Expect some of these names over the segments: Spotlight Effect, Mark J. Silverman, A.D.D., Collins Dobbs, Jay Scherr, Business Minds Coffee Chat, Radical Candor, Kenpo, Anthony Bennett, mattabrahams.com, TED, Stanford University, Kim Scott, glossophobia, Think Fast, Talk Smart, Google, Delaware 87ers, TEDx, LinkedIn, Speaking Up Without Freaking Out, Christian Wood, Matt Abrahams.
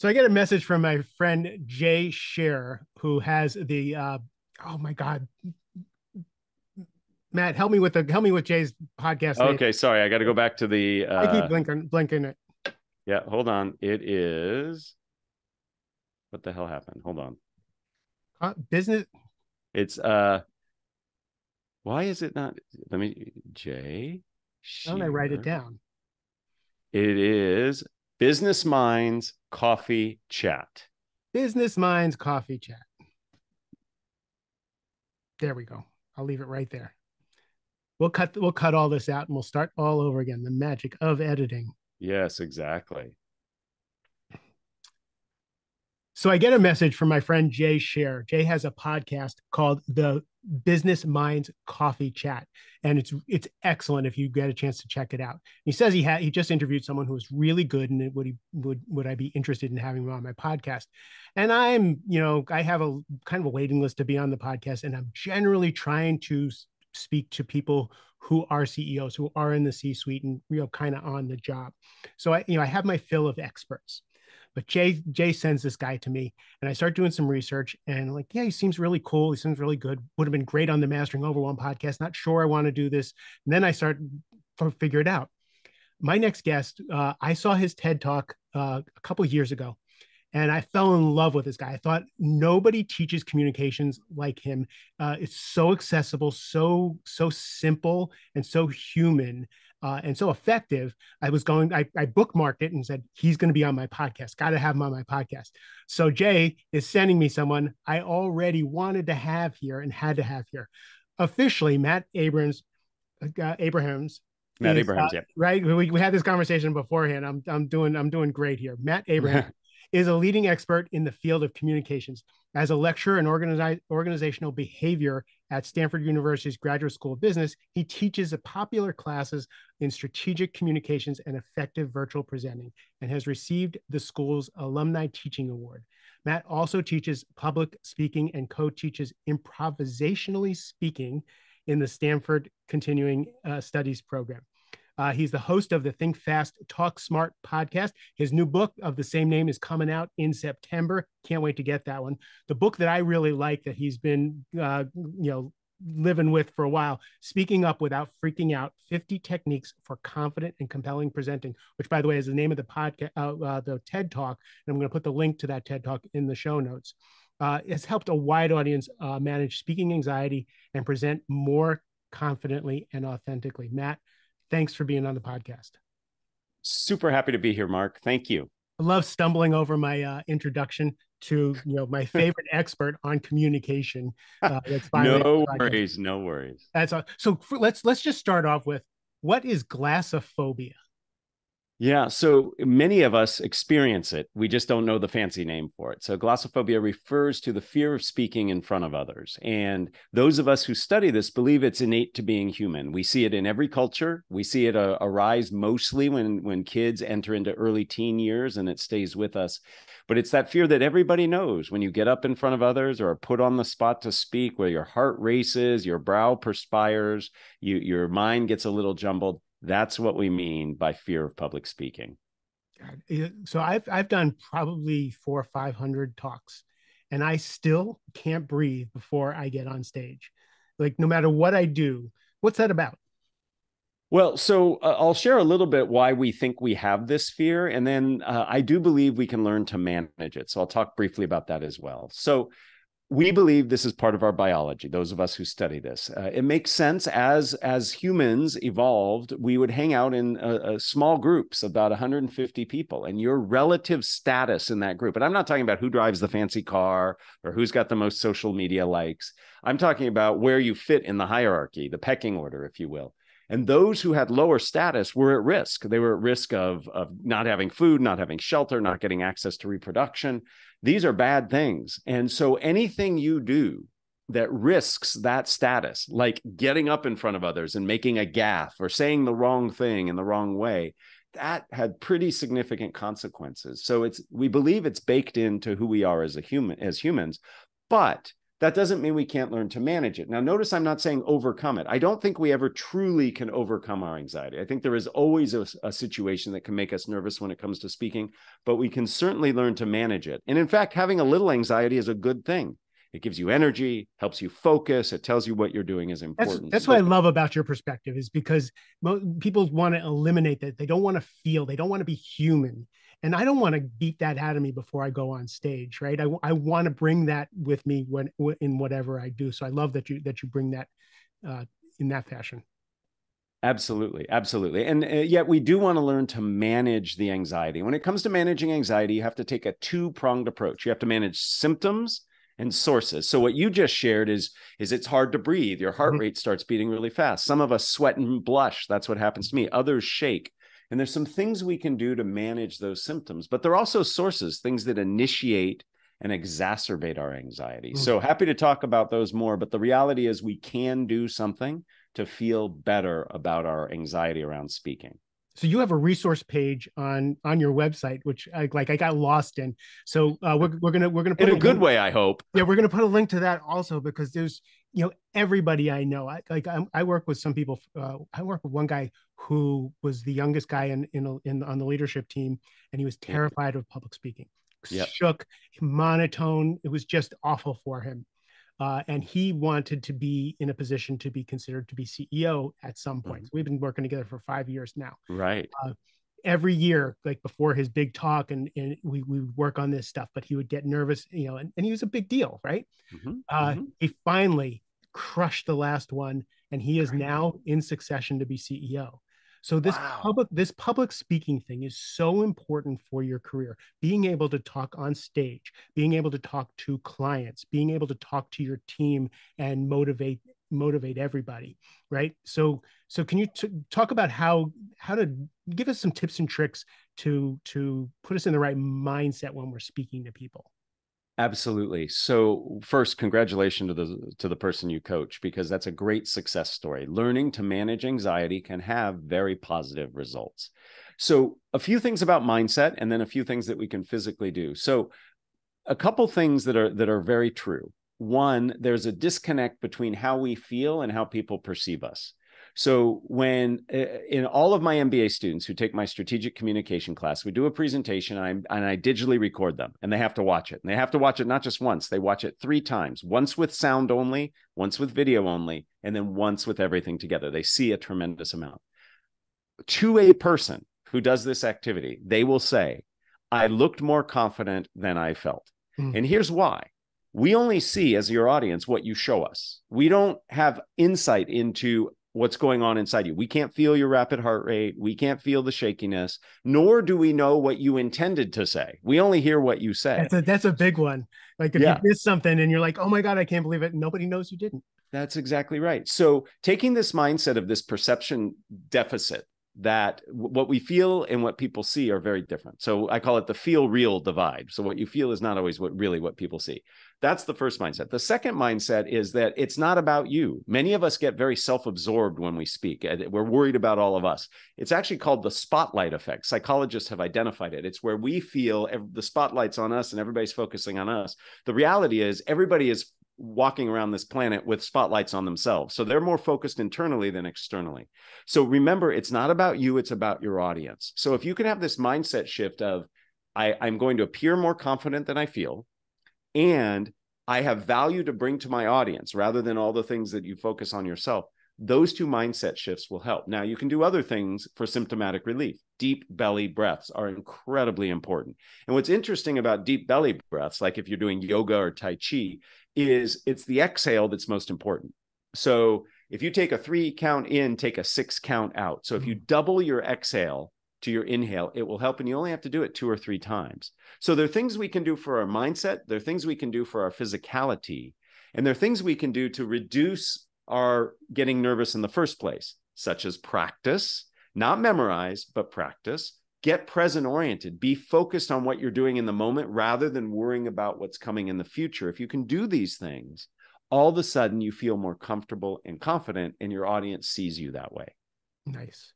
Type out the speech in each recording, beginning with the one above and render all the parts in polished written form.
So I get a message from my friend Jay Scherr, who has the oh my God, Matt, help me with Jay's podcast name. Okay, sorry, I got to go back to the. I keep blinking it. Yeah, hold on. It is. What the hell happened? Hold on. Business. It's why is it not? Let me Jay. Why don't I write it down? It is Business Minds Coffee Chat. Business Minds Coffee Chat. There we go. I'll leave it right there. We'll cut all this out and we'll start all over again. The magic of editing. Yes, exactly. So I get a message from my friend Jay Scherr. Jay has a podcast called The Business Minds Coffee Chat, and it's excellent if you get a chance to check it out. He says he just interviewed someone who was really good, and would I be interested in having him on my podcast? And I'm, you know, I have a kind of a waiting list to be on the podcast, and I'm generally trying to speak to people who are CEOs, who are in the C-suite, and you know, kind of on the job. So I have my fill of experts. But Jay sends this guy to me, and I start doing some research, and like, yeah, he seems really cool. He seems really good. Would have been great on the Mastering Overwhelm podcast. Not sure I want to do this. And then I start to figure it out. My next guest, I saw his TED Talk a couple of years ago, and I fell in love with this guy. I thought nobody teaches communications like him. It's so accessible, so simple, and so human. And so effective, I bookmarked it and said, he's going to be on my podcast. Got to have him on my podcast. So Jay is sending me someone I already wanted to have here and had to have here. Officially, Matt Abrahams. Yeah. Right. We had this conversation beforehand. I'm doing great here. Matt Abrahams is a leading expert in the field of communications. As a lecturer in organizational behavior at Stanford University's Graduate School of Business, he teaches the popular classes in strategic communications and effective virtual presenting, and has received the school's Alumni Teaching Award. Matt also teaches public speaking and co-teaches improvisationally speaking in the Stanford Continuing Studies program. He's the host of the Think Fast, Talk Smart podcast. His new book of the same name is coming out in September. Can't wait to get that one. The book that I really like that he's been, living with for a while, Speaking Up Without Freaking Out, 50 Techniques for Confident and Compelling Presenting, which, by the way, is the name of the podcast, the TED Talk. And I'm going to put the link to that TED Talk in the show notes. It's helped a wide audience manage speaking anxiety and present more confidently and authentically. Matt, thanks for being on the podcast. Super happy to be here, Mark. Thank you. I love stumbling over my introduction to my favorite expert on communication. No worries, no worries. That's all. So let's just start off with, what is glossophobia? Yeah, so many of us experience it. We just don't know the fancy name for it. So glossophobia refers to the fear of speaking in front of others. And those of us who study this believe it's innate to being human. We see it in every culture. We see it arise mostly when kids enter into early teen years, and it stays with us. But it's that fear that everybody knows when you get up in front of others or are put on the spot to speak, where your heart races, your brow perspires, your mind gets a little jumbled. That's what we mean by fear of public speaking. So I've done probably 400 or 500 talks, and I still can't breathe before I get on stage. Like, no matter what I do. What's that about? Well, so I'll share a little bit why we think we have this fear, and then I do believe we can learn to manage it. So I'll talk briefly about that as well. So we believe this is part of our biology, those of us who study this. It makes sense. As humans evolved, we would hang out in small groups, about 150 people, and your relative status in that group. And I'm not talking about who drives the fancy car or who's got the most social media likes. I'm talking about where you fit in the hierarchy, the pecking order, if you will. And those who had lower status were at risk. They were at risk of not having food, not having shelter, not getting access to reproduction. These are bad things. And so anything you do that risks that status, like getting up in front of others and making a gaffe or saying the wrong thing in the wrong way, that had pretty significant consequences. So we believe it's baked into who we are as humans. But That doesn't mean we can't learn to manage it. Now, notice I'm not saying overcome it. I don't think we ever truly can overcome our anxiety. I think there is always a situation that can make us nervous when it comes to speaking, but we can certainly learn to manage it. And in fact, having a little anxiety is a good thing. It gives you energy, helps you focus. It tells you what you're doing is important. That's what I love about your perspective, is because people want to eliminate that. They don't want to feel, they don't want to be human. And I don't want to beat that out of me before I go on stage, right? I want to bring that with me in whatever I do. So I love that you bring that in that fashion. Absolutely. Absolutely. And yet we do want to learn to manage the anxiety. When it comes to managing anxiety, you have to take a two-pronged approach. You have to manage symptoms and sources. So what you just shared is it's hard to breathe. Your heart rate starts beating really fast. Some of us sweat and blush. That's what happens to me. Others shake. And there's some things we can do to manage those symptoms, but there are also sources, things that initiate and exacerbate our anxiety. So happy to talk about those more, but the reality is we can do something to feel better about our anxiety around speaking. So you have a resource page on your website, which I got lost in. So we're gonna put in a good way, I hope. Yeah, we're gonna put a link to that also, because there's everybody I know. I work with some people. I work with one guy who was the youngest guy on the leadership team, and he was terrified of public speaking. Yep. Shook, monotone. It was just awful for him, and he wanted to be in a position to be considered to be CEO at some point. We've been working together for 5 years now. Right. Every year, before his big talk, and we would work on this stuff, but he would get nervous, and he was a big deal, right? He finally crushed the last one, and he is now in succession to be CEO. So this public speaking thing is so important for your career. Being able to talk on stage, being able to talk to clients, being able to talk to your team and motivate everybody, right? So can you talk about how to give us some tips and tricks to put us in the right mindset when we're speaking to people? Absolutely. So first, congratulations to the person you coach, because that's a great success story. Learning to manage anxiety can have very positive results. So a few things about mindset, and then a few things that we can physically do. So a couple things that are very true. One, there's a disconnect between how we feel and how people perceive us. So when in all of my MBA students who take my strategic communication class, we do a presentation and I digitally record them, and they have to watch it. And they have to watch it not just once, they watch it 3 times, once with sound only, once with video only, and then once with everything together. They see a tremendous amount. To a person who does this activity, they will say, I looked more confident than I felt. And here's why. We only see as your audience what you show us. We don't have insight into what's going on inside you. We can't feel your rapid heart rate. We can't feel the shakiness, nor do we know what you intended to say. We only hear what you say. That's a big one. If you miss something and you're like, oh my God, I can't believe it. Nobody knows you didn't. That's exactly right. So taking this mindset of this perception deficit, that what we feel and what people see are very different. So I call it the feel real divide. So what you feel is not always what people see. That's the first mindset. The second mindset is that it's not about you. Many of us get very self-absorbed when we speak. We're worried about all of us. It's actually called the spotlight effect. Psychologists have identified it. It's where we feel the spotlight's on us and everybody's focusing on us. The reality is everybody is walking around this planet with spotlights on themselves. So they're more focused internally than externally. So remember, it's not about you, it's about your audience. So if you can have this mindset shift of, I'm going to appear more confident than I feel, and I have value to bring to my audience rather than all the things that you focus on yourself, those two mindset shifts will help. Now, you can do other things for symptomatic relief. Deep belly breaths are incredibly important. And what's interesting about deep belly breaths, like if you're doing yoga or Tai Chi, is it's the exhale that's most important. So if you take a 3-count in, take a 6-count out. So if you double your exhale to your inhale, it will help. And you only have to do it 2 or 3 times. So there are things we can do for our mindset. There are things we can do for our physicality. And there are things we can do to reduce are getting nervous in the first place, such as practice, not memorize, but practice, get present oriented, be focused on what you're doing in the moment rather than worrying about what's coming in the future. If you can do these things, all of a sudden you feel more comfortable and confident, and your audience sees you that way. Nice.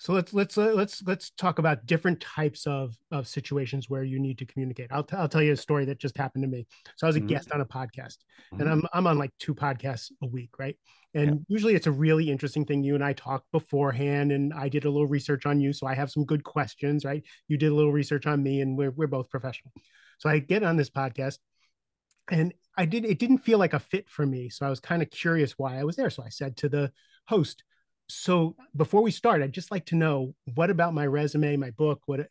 So let's talk about different types of situations where you need to communicate. I'll tell you a story that just happened to me. So I was a guest on a podcast, and I'm on like 2 podcasts a week, right? And usually it's a really interesting thing. You and I talked beforehand, and I did a little research on you, so I have some good questions, right? You did a little research on me, and we're both professional. So I get on this podcast, and it didn't feel like a fit for me. So I was kind of curious why I was there. So I said to the host, so before we start, I'd just like to know, what about my resume, my book, what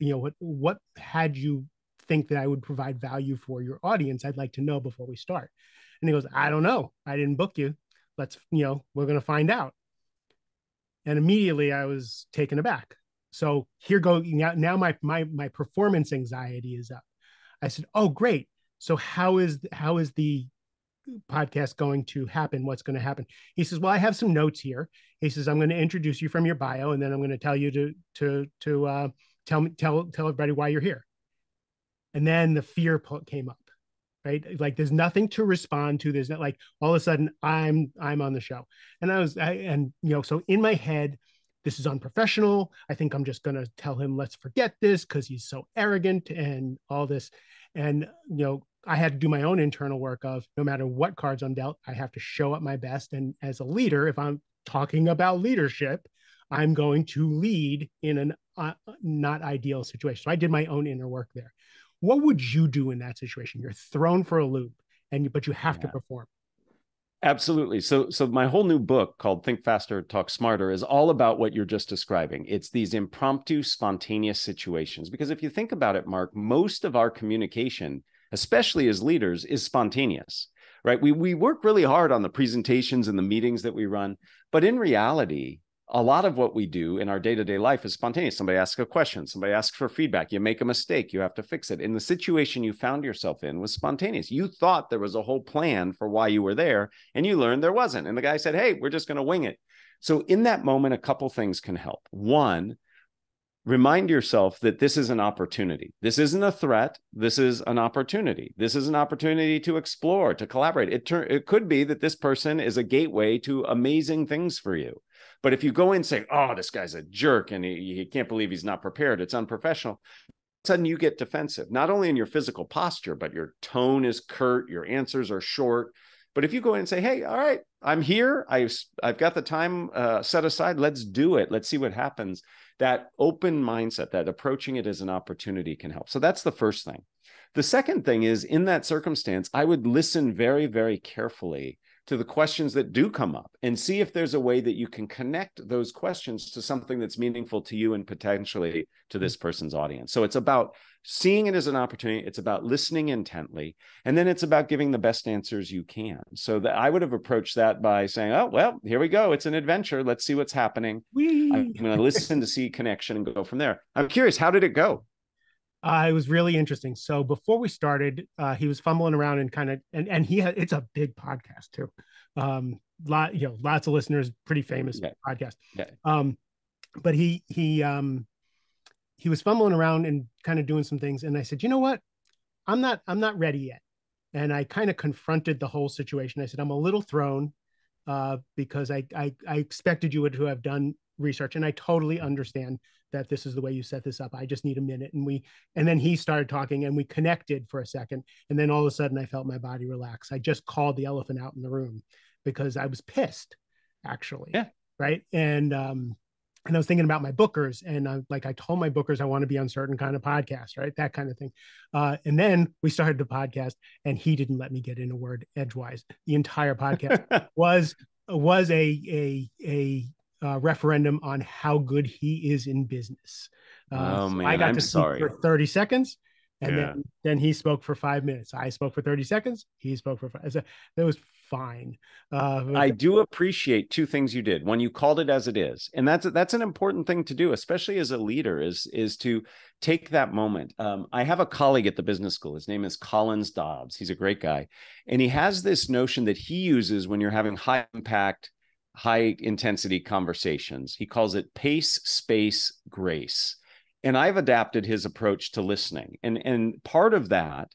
had you think that I would provide value for your audience? I'd like to know before we start. And he goes, I don't know. I didn't book you. We're going to find out. And immediately I was taken aback. So here go. Now my performance anxiety is up. I said, oh, great. So how is the podcast going to happen? What's going to happen? He says, well, I have some notes here. He says, I'm going to introduce you from your bio, and then I'm going to tell you to tell everybody why you're here. And then the fear came up, right? Like, there's nothing to respond to. There's not, like, all of a sudden I'm on the show. And so in my head, this is unprofessional. I think I'm just going to tell him, let's forget this, because he's so arrogant and all this. And, I had to do my own internal work of, no matter what cards I'm dealt, I have to show up my best. And as a leader, if I'm talking about leadership, I'm going to lead in an not ideal situation. So I did my own inner work there. What would you do in that situation? You're thrown for a loop, but you have to perform. Absolutely. So my whole new book called Think Faster, Talk Smarter is all about what you're just describing. It's these impromptu, spontaneous situations. Because if you think about it, Mark, most of our communication, especially as leaders, is spontaneous, right? We work really hard on the presentations and the meetings that we run. But in reality, a lot of what we do in our day-to-day life is spontaneous. Somebody asks a question, somebody asks for feedback, you make a mistake, you have to fix it. And the situation you found yourself in was spontaneous. You thought there was a whole plan for why you were there, and you learned there wasn't. And the guy said, hey, we're just going to wing it. So in that moment, a couple things can help. One, remind yourself that this is an opportunity. This isn't a threat. This is an opportunity. This is an opportunity to explore, to collaborate. It could be that this person is a gateway to amazing things for you. But if you go in and say, oh, this guy's a jerk and he can't believe he's not prepared, it's unprofessional, suddenly you get defensive, not only in your physical posture, but your tone is curt, your answers are short. But if you go in and say, hey, all right, I'm here, I've got the time set aside, let's do it, let's see what happens. That open mindset, that approaching it as an opportunity can help. So that's the first thing. The second thing is, in that circumstance, I would listen very, very carefully to the questions that do come up and see if there's a way that you can connect those questions to something that's meaningful to you and potentially to this person's audience. So it's about seeing it as an opportunity. It's about listening intently. And then it's about giving the best answers you can. So that I would have approached that by saying, oh, well, here we go. It's an adventure. Let's see what's happening. Whee! I'm going to listen to see connection and go from there. I'm curious, how did it go? It was really interesting. So before we started, he was fumbling around and kind of, and it's a big podcast too. Lots of listeners, pretty famous podcast. Yeah. But he was fumbling around and kind of doing some things. And I said, you know what? I'm not ready yet. And I kind of confronted the whole situation. I said, I'm a little thrown because I expected you to have done research. And I totally understand that this is the way you set this up. I just need a minute. And then he started talking and we connected for a second. And then all of a sudden I felt my body relax. I just called the elephant out in the room because I was pissed, actually. Yeah. Right. And I was thinking about my bookers, and I told my bookers, I want to be on certain kind of podcasts, right? That kind of thing. And then we started the podcast, and he didn't let me get in a word edgewise. The entire podcast was a referendum on how good he is in business. Oh, man, so I got to speak for 30 seconds, and then he spoke for 5 minutes. I spoke for 30 seconds. He spoke for 5. So that was fine. I do appreciate 2 things you did. One, you called it as it is, and that's an important thing to do, especially as a leader, is to take that moment. I have a colleague at the business school. His name is Collins Dobbs. He's a great guy, and he has this notion that he uses when you're having high impact, high intensity conversations. He calls it pace, space, grace. And I've adapted his approach to listening. And part of that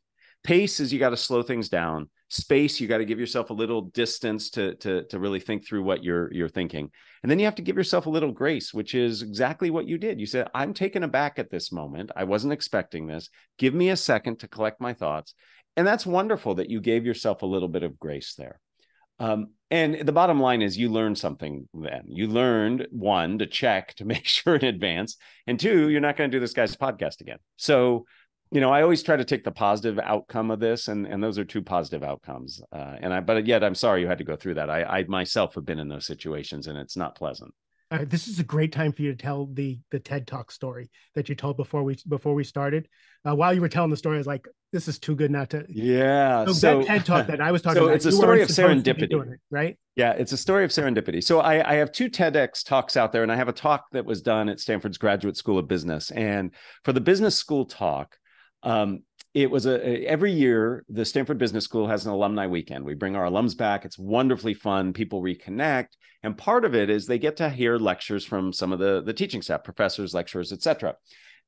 Pace is you got to slow things down. Space, you got to give yourself a little distance to really think through what you're thinking. And then you have to give yourself a little grace, which is exactly what you did. You said, I'm taken aback at this moment. I wasn't expecting this. Give me a second to collect my thoughts. And that's wonderful that you gave yourself a little bit of grace there. And the bottom line is you learned something then. You learned, one, to check to make sure in advance. And two, you're not going to do this guy's podcast again. So, you know, I always try to take the positive outcome of this, and those are two positive outcomes. But yet, I'm sorry you had to go through that. I myself have been in those situations, and it's not pleasant. All right, this is a great time for you to tell the TED Talk story that you told before we started. While you were telling the story, I was like, "This is too good not to." Yeah. So that TED Talk that I was talking about. So it's a story of serendipity, right? Yeah, it's a story of serendipity. So I have two TEDx talks out there, and I have a talk that was done at Stanford's Graduate School of Business, and for the business school talk. It was every year, the Stanford Business School has an alumni weekend. We bring our alums back. It's wonderfully fun. People reconnect. And part of it is they get to hear lectures from some of the teaching staff, professors, lecturers, et cetera.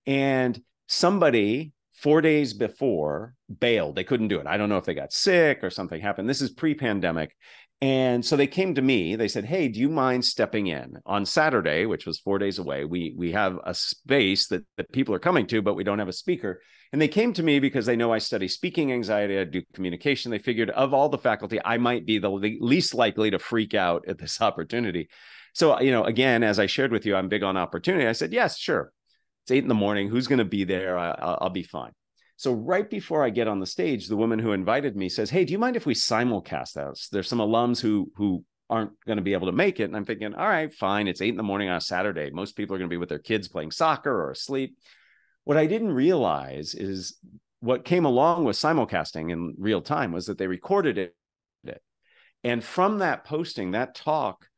And somebody 4 days before bailed. They couldn't do it. I don't know if they got sick or something happened. This is pre-pandemic. And so they came to me, they said, hey, do you mind stepping in on Saturday, which was 4 days away? We have a space that people are coming to, but we don't have a speaker. And they came to me because they know I study speaking anxiety, I do communication. They figured of all the faculty, I might be the least likely to freak out at this opportunity. So, you know, again, as I shared with you, I'm big on opportunity. I said, yes, sure. It's 8 in the morning. Who's going to be there? I'll be fine. So right before I get on the stage, the woman who invited me says, hey, do you mind if we simulcast that? There's some alums who aren't going to be able to make it. And I'm thinking, all right, fine. It's 8 in the morning on a Saturday. Most people are going to be with their kids playing soccer or asleep. What I didn't realize is what came along with simulcasting in real time was that they recorded it. And from that posting, that talk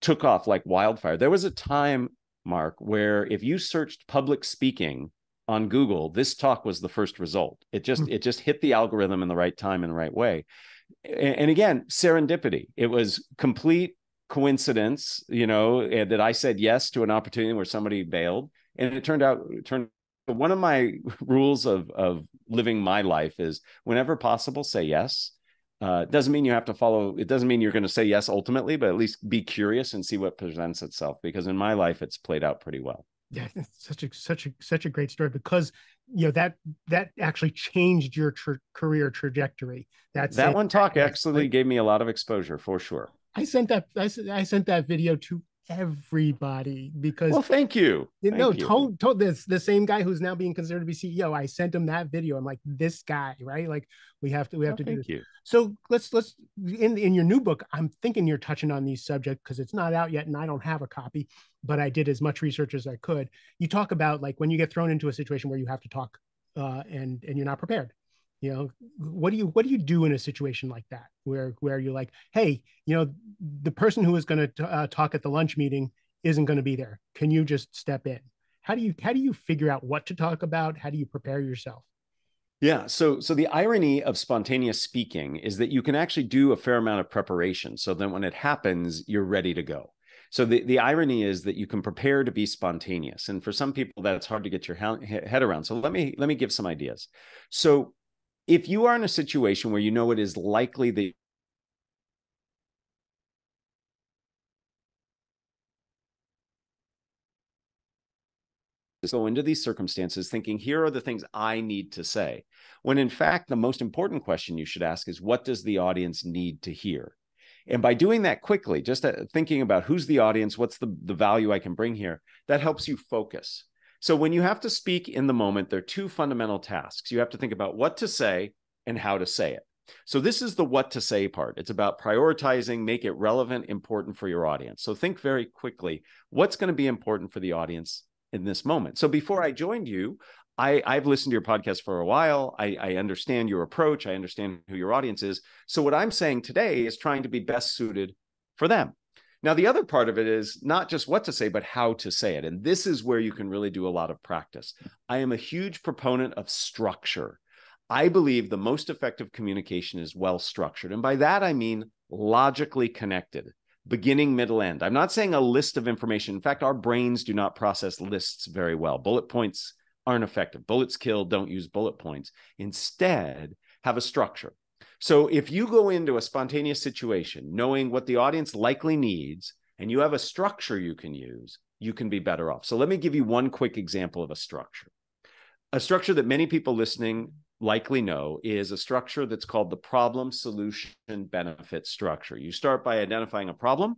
took off like wildfire. There was a time, Mark, where if you searched public speaking on Google, this talk was the first result. It just hit the algorithm in the right time in the right way. And again, serendipity. It was complete coincidence, you know, that I said yes to an opportunity where somebody bailed. And it turned out one of my rules of living my life is whenever possible, say yes. Doesn't mean you have to follow. It doesn't mean you're going to say yes ultimately, but at least be curious and see what presents itself. Because in my life, it's played out pretty well. Yeah, such a great story, because you know that actually changed your career trajectory. That one talk actually gave me a lot of exposure for sure. I sent that video to everybody because. Well, thank you. Told this the same guy who's now being considered to be CEO. I sent him that video. I'm like, this guy, right? Like we have to do this. So let's in your new book. I'm thinking you're touching on these subjects because it's not out yet, and I don't have a copy. But I did as much research as I could. You talk about like when you get thrown into a situation where you have to talk and you're not prepared. You know, what do you do in a situation like that where you're like, hey, you know, the person who is going to talk at the lunch meeting isn't going to be there. Can you just step in? How do you figure out what to talk about? How do you prepare yourself? Yeah. So the irony of spontaneous speaking is that you can actually do a fair amount of preparation. So then when it happens, you're ready to go. So the irony is that you can prepare to be spontaneous. And for some people, that's hard to get your head around. So let me give some ideas. So if you are in a situation where you know it is likely that go into these circumstances thinking, here are the things I need to say, when in fact, the most important question you should ask is, what does the audience need to hear? And by doing that quickly, just thinking about who's the audience, what's the value I can bring here, that helps you focus. So when you have to speak in the moment, there are two fundamental tasks. You have to think about what to say and how to say it. So this is the what to say part. It's about prioritizing, make it relevant, important for your audience. So think very quickly, what's going to be important for the audience in this moment? So before I joined you, I've listened to your podcast for a while. I understand your approach. I understand who your audience is. So what I'm saying today is trying to be best suited for them. Now, the other part of it is not just what to say, but how to say it. And this is where you can really do a lot of practice. I am a huge proponent of structure. I believe the most effective communication is well-structured. And by that, I mean logically connected. Beginning, middle, end. I'm not saying a list of information. In fact, our brains do not process lists very well. Bullet points aren't effective. Bullets kill, don't use bullet points. Instead, have a structure. So if you go into a spontaneous situation knowing what the audience likely needs and you have a structure you can use, you can be better off. So let me give you one quick example of a structure that many people listening likely know is a structure that's called the problem, solution, benefit structure. You start by identifying a problem.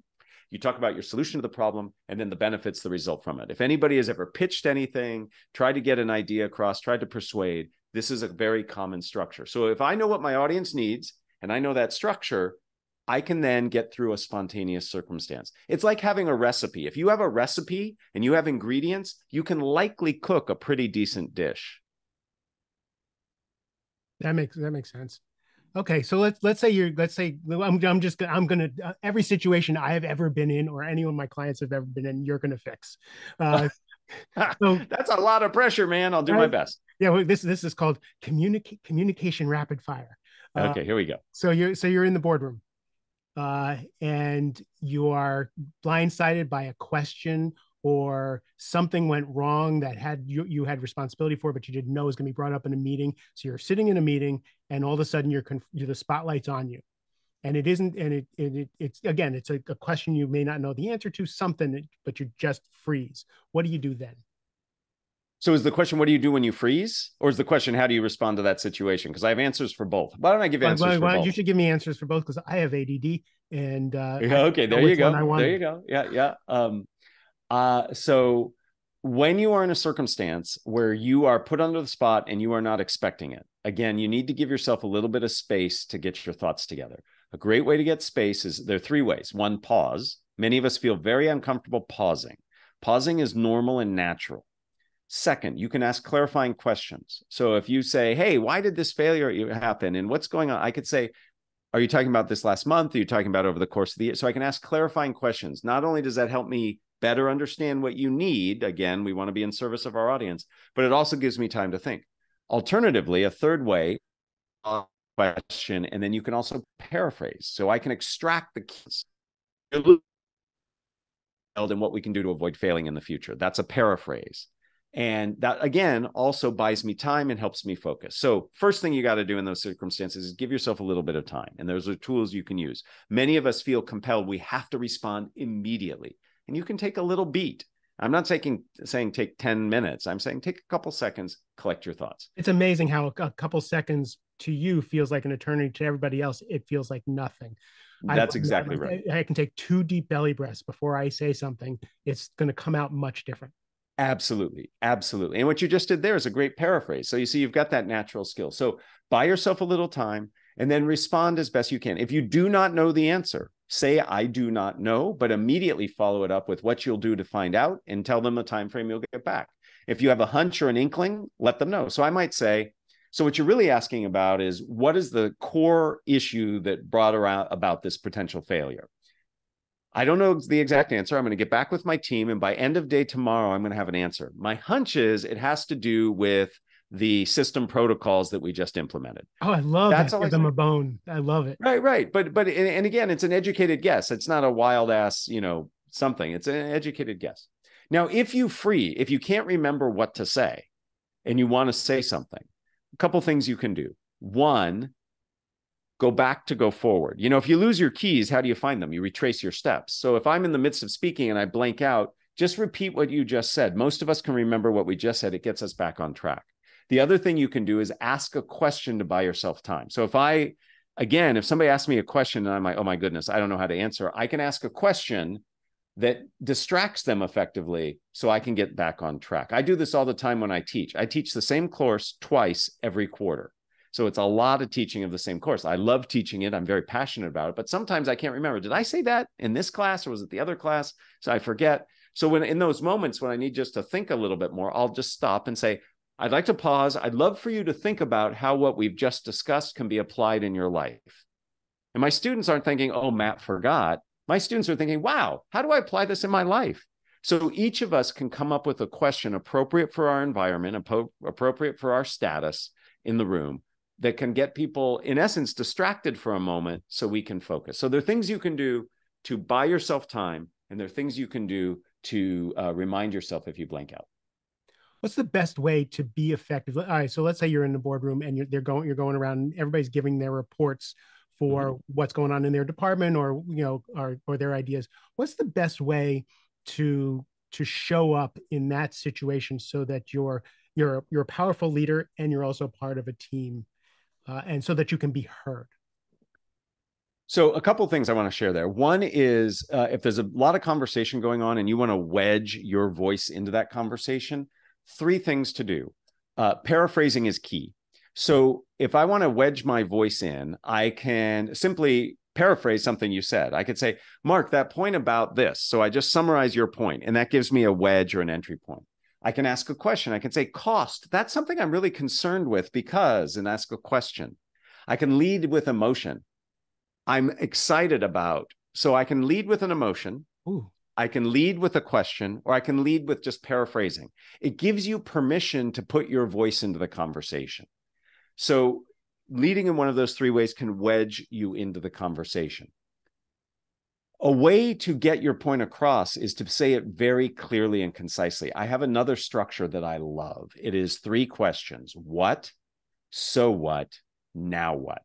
You talk about your solution to the problem and then the benefits that result from it. If anybody has ever pitched anything, tried to get an idea across, tried to persuade, this is a very common structure. So if I know what my audience needs and I know that structure, I can then get through a spontaneous circumstance. It's like having a recipe. If you have a recipe and you have ingredients, you can likely cook a pretty decent dish. That makes sense. Okay, so let's say I'm gonna every situation I have ever been in or any of my clients have ever been in, you're gonna fix. So, that's a lot of pressure, man. I'll do my best. Yeah, well, this is called communication rapid fire. Okay, here we go. So you're in the boardroom, and you are blindsided by a question or something went wrong that you had responsibility for, but you didn't know it was going to be brought up in a meeting. So you're sitting in a meeting and all of a sudden the spotlight's on you. And it isn't, and it's again, it's a question you may not know the answer to, something, but you just freeze. What do you do then? So is the question, what do you do when you freeze? Or is the question, how do you respond to that situation? Because I have answers for both. Why don't I give answers for both? You should give me answers for both because I have ADD. And okay, there you go. There you go. Yeah. So when you are in a circumstance where you are put under the spot and you are not expecting it, again, you need to give yourself a little bit of space to get your thoughts together. A great way to get space is, there are three ways. One, pause. Many of us feel very uncomfortable pausing. Pausing is normal and natural. Second, you can ask clarifying questions. So if you say, hey, why did this failure happen? And what's going on? I could say, are you talking about this last month? Are you talking about over the course of the year? So I can ask clarifying questions. Not only does that help me better understand what you need. Again, we want to be in service of our audience, but it also gives me time to think. Alternatively, a third way, question, and then you can also paraphrase. So I can extract the keys and what we can do to avoid failing in the future. That's a paraphrase. And that, again, also buys me time and helps me focus. So first thing you got to do in those circumstances is give yourself a little bit of time. And those are tools you can use. Many of us feel compelled. We have to respond immediately. And you can take a little beat. I'm not saying take 10 minutes. I'm saying take a couple seconds, collect your thoughts. It's amazing how a couple seconds to you feels like an eternity. To everybody else, it feels like nothing. That's exactly right. I can take two deep belly breaths before I say something. It's going to come out much different. Absolutely. Absolutely. And what you just did there is a great paraphrase. So you see, you've got that natural skill. So buy yourself a little time and then respond as best you can. If you do not know the answer, say, I do not know, but immediately follow it up with what you'll do to find out and tell them the time frame you'll get back. If you have a hunch or an inkling, let them know. So I might say, so what you're really asking about is, what is the core issue that brought around about this potential failure? I don't know the exact answer. I'm going to get back with my team. And by end of day tomorrow, I'm going to have an answer. My hunch is it has to do with the system protocols that we just implemented. Oh, I love that. Give them a bone. I love it. Right. But, and again, it's an educated guess. It's not a wild ass, something. It's an educated guess. Now, if you can't remember what to say and you want to say something, a couple things you can do. One, go back to go forward. If you lose your keys, how do you find them? You retrace your steps. So if I'm in the midst of speaking and I blank out, just repeat what you just said. Most of us can remember what we just said. It gets us back on track. The other thing you can do is ask a question to buy yourself time. So if somebody asks me a question and I'm like, oh my goodness, I don't know how to answer, I can ask a question that distracts them effectively so I can get back on track. I do this all the time when I teach. I teach the same course twice every quarter. So it's a lot of teaching of the same course. I love teaching it. I'm very passionate about it, but sometimes I can't remember. Did I say that in this class or was it the other class? So I forget. So when in those moments when I need just to think a little bit more, I'll just stop and say, I'd like to pause. I'd love for you to think about how what we've just discussed can be applied in your life. And my students aren't thinking, oh, Matt forgot. My students are thinking, wow, how do I apply this in my life? So each of us can come up with a question appropriate for our environment, appropriate for our status in the room that can get people, in essence, distracted for a moment so we can focus. So there are things you can do to buy yourself time, and there are things you can do to remind yourself if you blank out. what's the best way to be effective? All right, so let's say you're in the boardroom and you're going around and everybody's giving their reports for what's going on in their department or, you know, or their ideas. What's the best way to show up in that situation so that you're a powerful leader and you're also part of a team, and so that you can be heard? So a couple of things I want to share there. One is if there's a lot of conversation going on and you want to wedge your voice into that conversation, three things to do. Paraphrasing is key. So if I want to wedge my voice in, I can simply paraphrase something you said. I could say, Mark, that point about this. So I just summarize your point, and that gives me a wedge or an entry point. I can ask a question. I can say cost. That's something I'm really concerned with because, and ask a question. I can lead with emotion. I'm excited about. So I can lead with an emotion. Ooh. I can lead with a question, or I can lead with just paraphrasing. It gives you permission to put your voice into the conversation. So leading in one of those three ways can wedge you into the conversation. A way to get your point across is to say it very clearly and concisely. I have another structure that I love. It is three questions. What, so what, now what?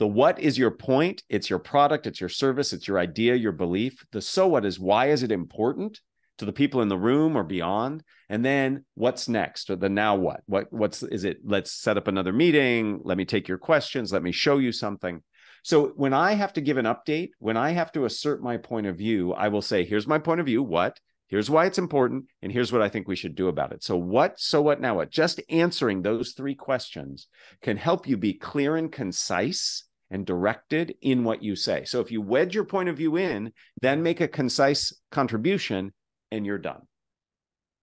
The what is your point. It's your product. It's your service. It's your idea, your belief. The so what is why is it important to the people in the room or beyond? And then what's next, or the now what? What's it? Let's set up another meeting. Let me take your questions. Let me show you something. So when I have to give an update, when I have to assert my point of view, I will say, here's my point of view, what, here's why it's important, and here's what I think we should do about it. So what, now what? Just answering those three questions can help you be clear and concise and directed in what you say. So if you wedge your point of view in, then make a concise contribution, and you're done.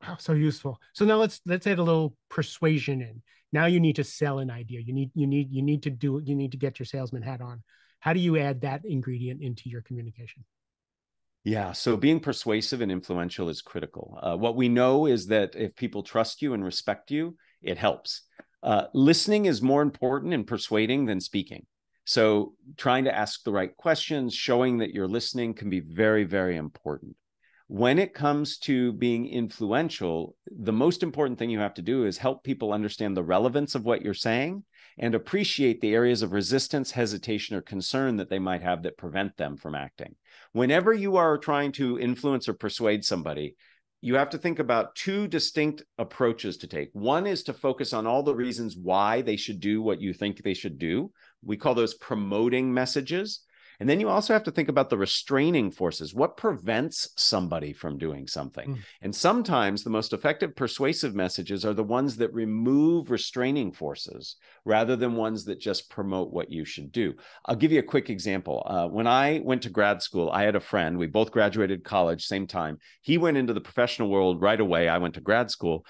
Wow, so useful. So now let's add a little persuasion in. Now you need to sell an idea. You need to get your salesman hat on. How do you add that ingredient into your communication? Yeah, so being persuasive and influential is critical. What we know is that if people trust you and respect you, it helps. Listening is more important in persuading than speaking. So trying to ask the right questions, showing that you're listening can be very, very important. When it comes to being influential, the most important thing you have to do is help people understand the relevance of what you're saying and appreciate the areas of resistance, hesitation, or concern that they might have that prevent them from acting. Whenever you are trying to influence or persuade somebody, you have to think about two distinct approaches to take. One is to focus on all the reasons why they should do what you think they should do. We call those promoting messages. And then you also have to think about the restraining forces. What prevents somebody from doing something? And sometimes the most effective persuasive messages are the ones that remove restraining forces rather than ones that just promote what you should do. I'll give you a quick example. When I went to grad school, I had a friend. We both graduated college same time. He went into the professional world right away. I went to grad school.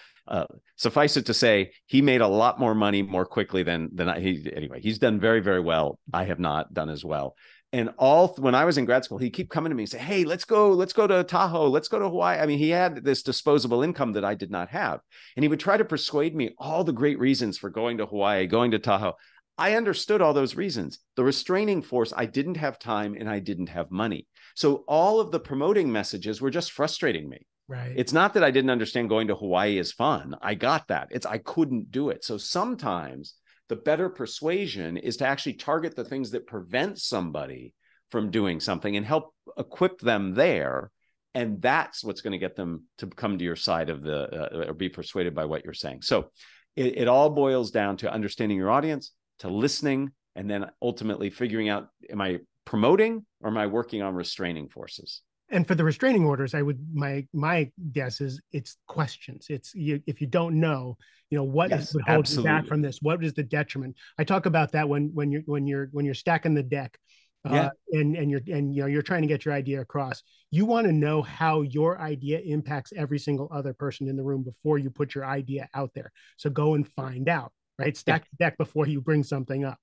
Suffice it to say, he made a lot more money more quickly than I. Anyway, he's done very, very well. I have not done as well. And when I was in grad school, he'd keep coming to me and say, hey, let's go to Tahoe, let's go to Hawaii. I mean, he had this disposable income that I did not have. And he would try to persuade me all the great reasons for going to Hawaii, going to Tahoe. I understood all those reasons. The restraining force, I didn't have time and I didn't have money. So all of the promoting messages were just frustrating me. Right. It's not that I didn't understand going to Hawaii is fun. I got that. I couldn't do it. So sometimes the better persuasion is to actually target the things that prevent somebody from doing something and help equip them there. And that's what's going to get them to come to your side of or be persuaded by what you're saying. So it all boils down to understanding your audience, to listening, and then ultimately figuring out, am I promoting or am I working on restraining forces? And for the restraining orders, my guess is it's questions. It's if you don't know, what would hold you back from this? What is the detriment? I talk about that when you're stacking the deck, and you're trying to get your idea across. You want to know how your idea impacts every single other person in the room before you put your idea out there. So go and find out, right? Stack the deck before you bring something up.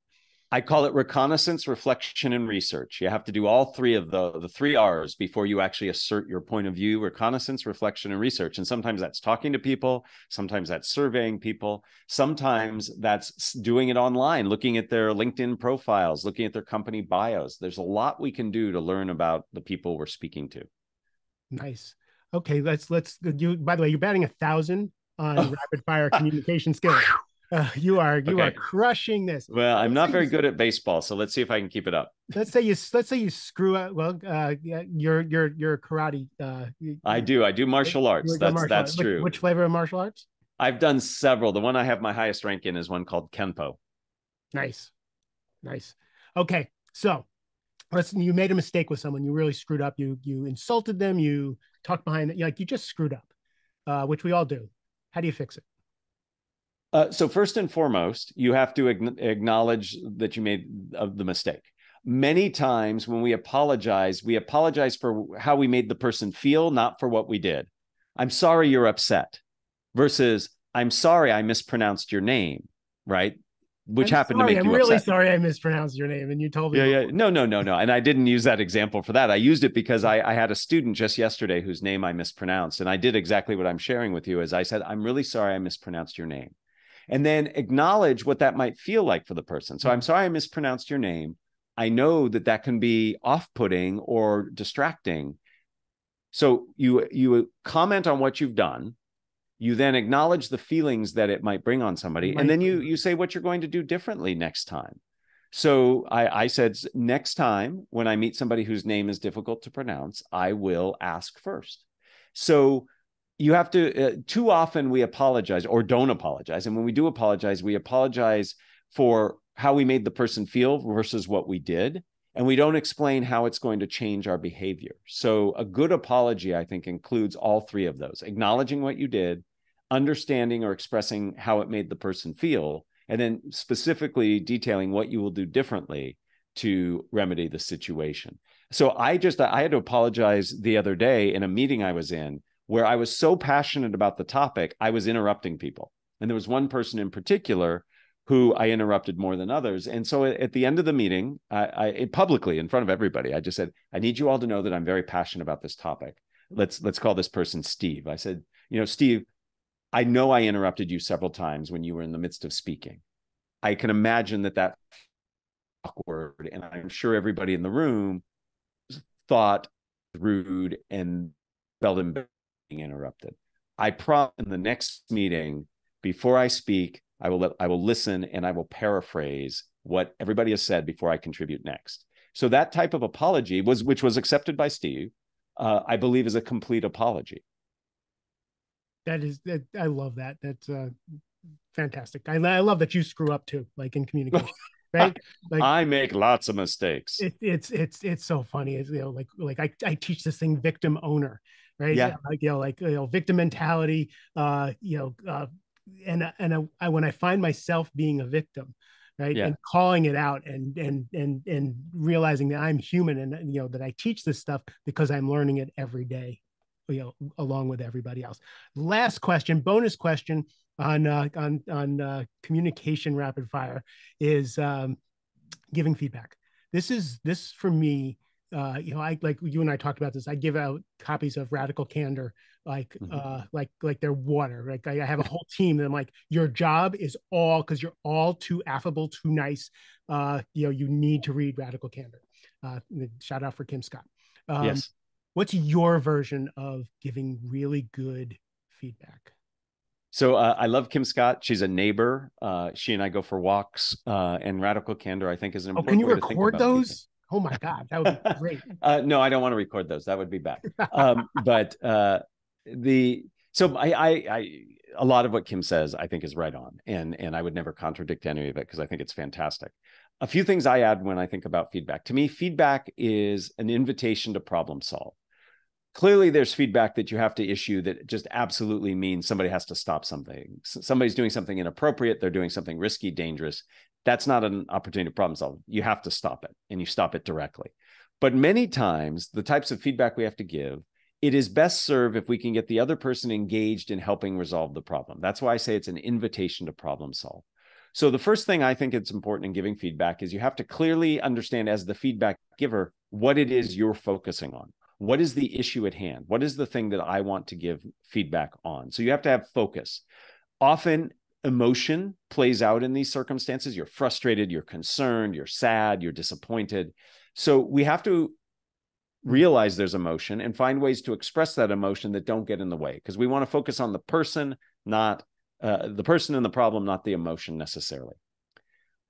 I call it reconnaissance, reflection, and research. You have to do all three of the 3 R's before you actually assert your point of view: reconnaissance, reflection, and research. And sometimes that's talking to people. Sometimes that's surveying people. Sometimes that's doing it online, looking at their LinkedIn profiles, looking at their company bios. There's a lot we can do to learn about the people we're speaking to. Nice. Okay, let's. By the way, you're batting 1,000 on rapid fire communication skills. You are crushing this. Well, I'm not very good at baseball, so let's see if I can keep it up. Let's say you screw up. Well, your karate. I do martial arts. That's true. Which flavor of martial arts? I've done several. The one I have my highest rank in is one called Kenpo. Nice. Okay, so listen, you made a mistake with someone. You really screwed up. You insulted them. You talked behind them. Like you just screwed up, which we all do. How do you fix it? So first and foremost, you have to acknowledge that you made the mistake. Many times when we apologize for how we made the person feel, not for what we did. I'm sorry you're upset versus I'm sorry I mispronounced your name, right? Which happened to make you upset. I'm really sorry I mispronounced your name and you told me. Yeah. No. And I didn't use that example for that. I used it because I had a student just yesterday whose name I mispronounced. And I did exactly what I'm sharing with you. As I said, I'm really sorry I mispronounced your name. And then acknowledge what that might feel like for the person. So I'm sorry I mispronounced your name. I know that that can be off-putting or distracting. So you comment on what you've done. You then acknowledge the feelings that it might bring on somebody. And then you say what you're going to do differently next time. So I said, next time when I meet somebody whose name is difficult to pronounce, I will ask first. So you have to, too often we apologize or don't apologize. And when we do apologize, we apologize for how we made the person feel versus what we did. And we don't explain how it's going to change our behavior. So a good apology, I think, includes all three of those: acknowledging what you did, understanding or expressing how it made the person feel, and then specifically detailing what you will do differently to remedy the situation. So I had to apologize the other day in a meeting I was in where I was so passionate about the topic, I was interrupting people. And there was one person in particular who I interrupted more than others. And so at the end of the meeting, I publicly in front of everybody, I just said, I need you all to know that I'm very passionate about this topic. Let's call this person Steve. I said, Steve, I know I interrupted you several times when you were in the midst of speaking. I can imagine that awkward. And I'm sure everybody in the room thought rude and felt embarrassed being interrupted. I promise in the next meeting, before I speak, I will listen and I will paraphrase what everybody has said before I contribute next. So that type of apology, which was accepted by Steve, I believe is a complete apology. I love that. That's fantastic. I love that you screw up too, like in communication, right? Like, I make lots of mistakes. It's so funny. It's, I teach this thing, victim owner, right? Yeah. Victim mentality, And when I find myself being a victim, right, yeah, and calling it out and realizing that I'm human and that I teach this stuff because I'm learning it every day, along with everybody else. Last question, bonus question on communication rapid fire is giving feedback. This for me. I like you and I talked about this. I give out copies of Radical Candor, like they're water. Like I have a whole team that I'm like, your job is all because you're all too affable, too nice. You need to read Radical Candor. Shout out for Kim Scott. Yes. What's your version of giving really good feedback? So I love Kim Scott. She's a neighbor. She and I go for walks. And Radical Candor, I think, is an important. Oh, can you record those? People. Oh my God, that would be great. No, I don't want to record those. That would be bad. But a lot of what Kim says, I think, is right on. And I would never contradict any of it because I think it's fantastic. A few things I add when I think about feedback. To me, feedback is an invitation to problem solve. Clearly, there's feedback that you have to issue that just absolutely means somebody has to stop something. Somebody's doing something inappropriate. They're doing something risky, dangerous. That's not an opportunity to problem solve. You have to stop it, and you stop it directly. But many times, the types of feedback we have to give, it is best served if we can get the other person engaged in helping resolve the problem. That's why I say it's an invitation to problem solve. So the first thing I think it's important in giving feedback is you have to clearly understand as the feedback giver what it is you're focusing on. What is the issue at hand? What is the thing that I want to give feedback on? So you have to have focus. Often, emotion plays out in these circumstances. You're frustrated, you're concerned, you're sad, you're disappointed. So we have to realize there's emotion and find ways to express that emotion that don't get in the way, because we want to focus on the person, not the person and the problem, not the emotion necessarily.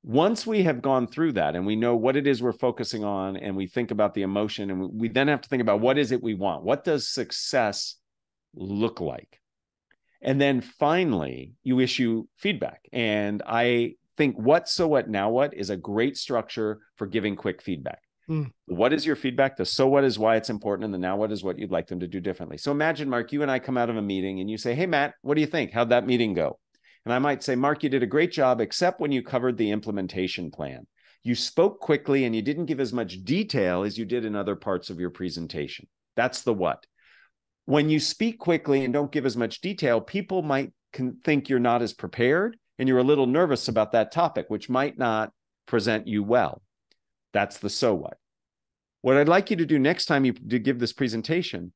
Once we have gone through that and we know what it is we're focusing on and we think about the emotion, and we then have to think about what is it we want? What does success look like? And then finally, you issue feedback. And I think what, so what, now what is a great structure for giving quick feedback. Mm. What is your feedback? The so what is why it's important. And the now what is what you'd like them to do differently. So imagine, Mark, you and I come out of a meeting and you say, hey, Matt, what do you think? How'd that meeting go? And I might say, Mark, you did a great job, except when you covered the implementation plan. You spoke quickly and you didn't give as much detail as you did in other parts of your presentation. That's the what. When you speak quickly and don't give as much detail, people might think you're not as prepared and you're a little nervous about that topic, which might not present you well. That's the so what. What I'd like you to do next time you give this presentation,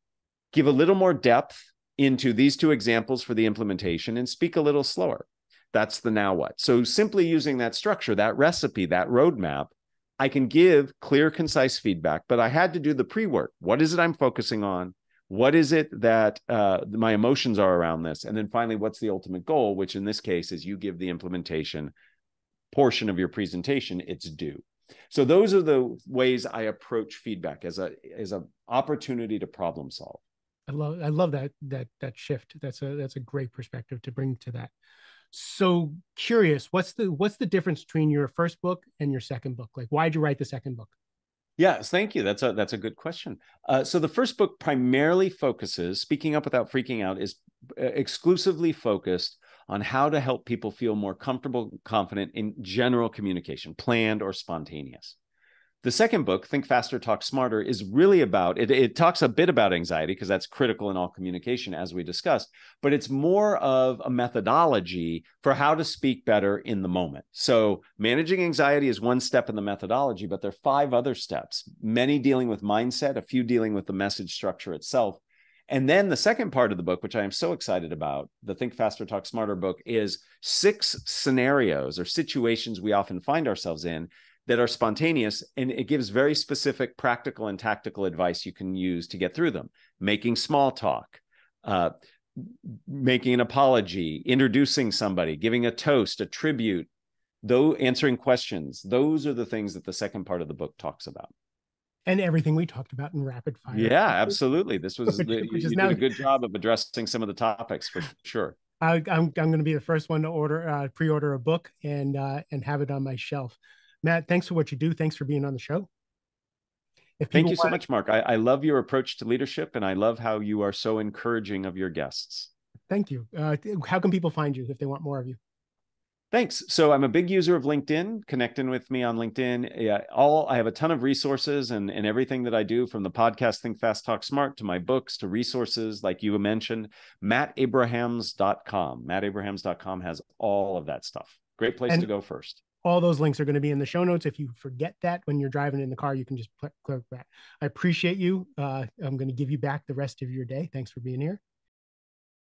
give a little more depth into these two examples for the implementation and speak a little slower. That's the now what. So simply using that structure, that recipe, that roadmap, I can give clear, concise feedback, but I had to do the pre-work. What is it I'm focusing on? What is it that my emotions are around this? And then finally, what's the ultimate goal, which in this case is you give the implementation portion of your presentation its due. So those are the ways I approach feedback as an opportunity to problem solve. I love that shift. That's a great perspective to bring to that. So curious, what's the difference between your first book and your second book? Like, why'd you write the second book? Yes, thank you. That's a good question. So the first book primarily focuses, Speaking Up Without Freaking Out is exclusively focused on how to help people feel more comfortable, confident in general communication, planned or spontaneous. The second book, Think Faster, Talk Smarter, is really about, it talks a bit about anxiety because that's critical in all communication as we discussed, but it's more of a methodology for how to speak better in the moment. So managing anxiety is one step in the methodology, but there are 5 other steps, many dealing with mindset, a few dealing with the message structure itself. And then the second part of the book, which I am so excited about, the Think Faster, Talk Smarter book, is 6 scenarios or situations we often find ourselves in that are spontaneous, and it gives very specific practical and tactical advice you can use to get through them. Making small talk, making an apology, introducing somebody, giving a toast, a tribute, though answering questions. Those are the things that the second part of the book talks about. And everything we talked about in rapid fire. Yeah, absolutely. This was you did a good job of addressing some of the topics for sure. I'm going to be the first one to pre-order a book and have it on my shelf. Matt, thanks for what you do. Thanks for being on the show. Thank you so much, Mark. I love your approach to leadership, and I love how you are so encouraging of your guests. Thank you. How can people find you if they want more of you? Thanks. So I'm a big user of LinkedIn. Connecting with me on LinkedIn. I have a ton of resources and everything that I do, from the podcast Think Fast, Talk Smart to my books to resources like you mentioned. Mattabrahams.com. Mattabrahams.com has all of that stuff. Great place to go first. All those links are going to be in the show notes. If you forget that when you're driving in the car, you can just click that. I appreciate you. I'm going to give you back the rest of your day. Thanks for being here.